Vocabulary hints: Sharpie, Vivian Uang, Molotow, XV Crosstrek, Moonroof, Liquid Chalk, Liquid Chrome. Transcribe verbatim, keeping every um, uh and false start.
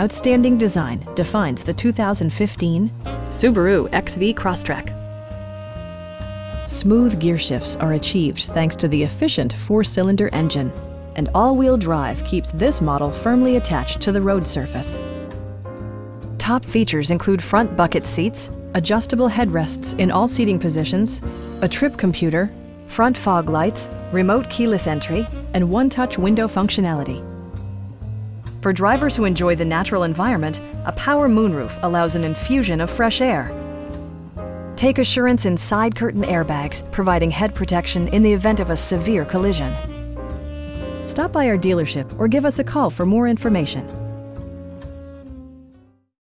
Outstanding design defines the two thousand fifteen Subaru X V Crosstrek. Smooth gear shifts are achieved thanks to the efficient four-cylinder engine, and all-wheel drive keeps this model firmly attached to the road surface. Top features include front bucket seats, adjustable headrests in all seating positions, a trip computer, front fog lights, remote keyless entry, and one-touch window functionality. For drivers who enjoy the natural environment, a power moonroof allows an infusion of fresh air. Take assurance in side curtain airbags, providing head protection in the event of a severe collision. Stop by our dealership or give us a call for more information.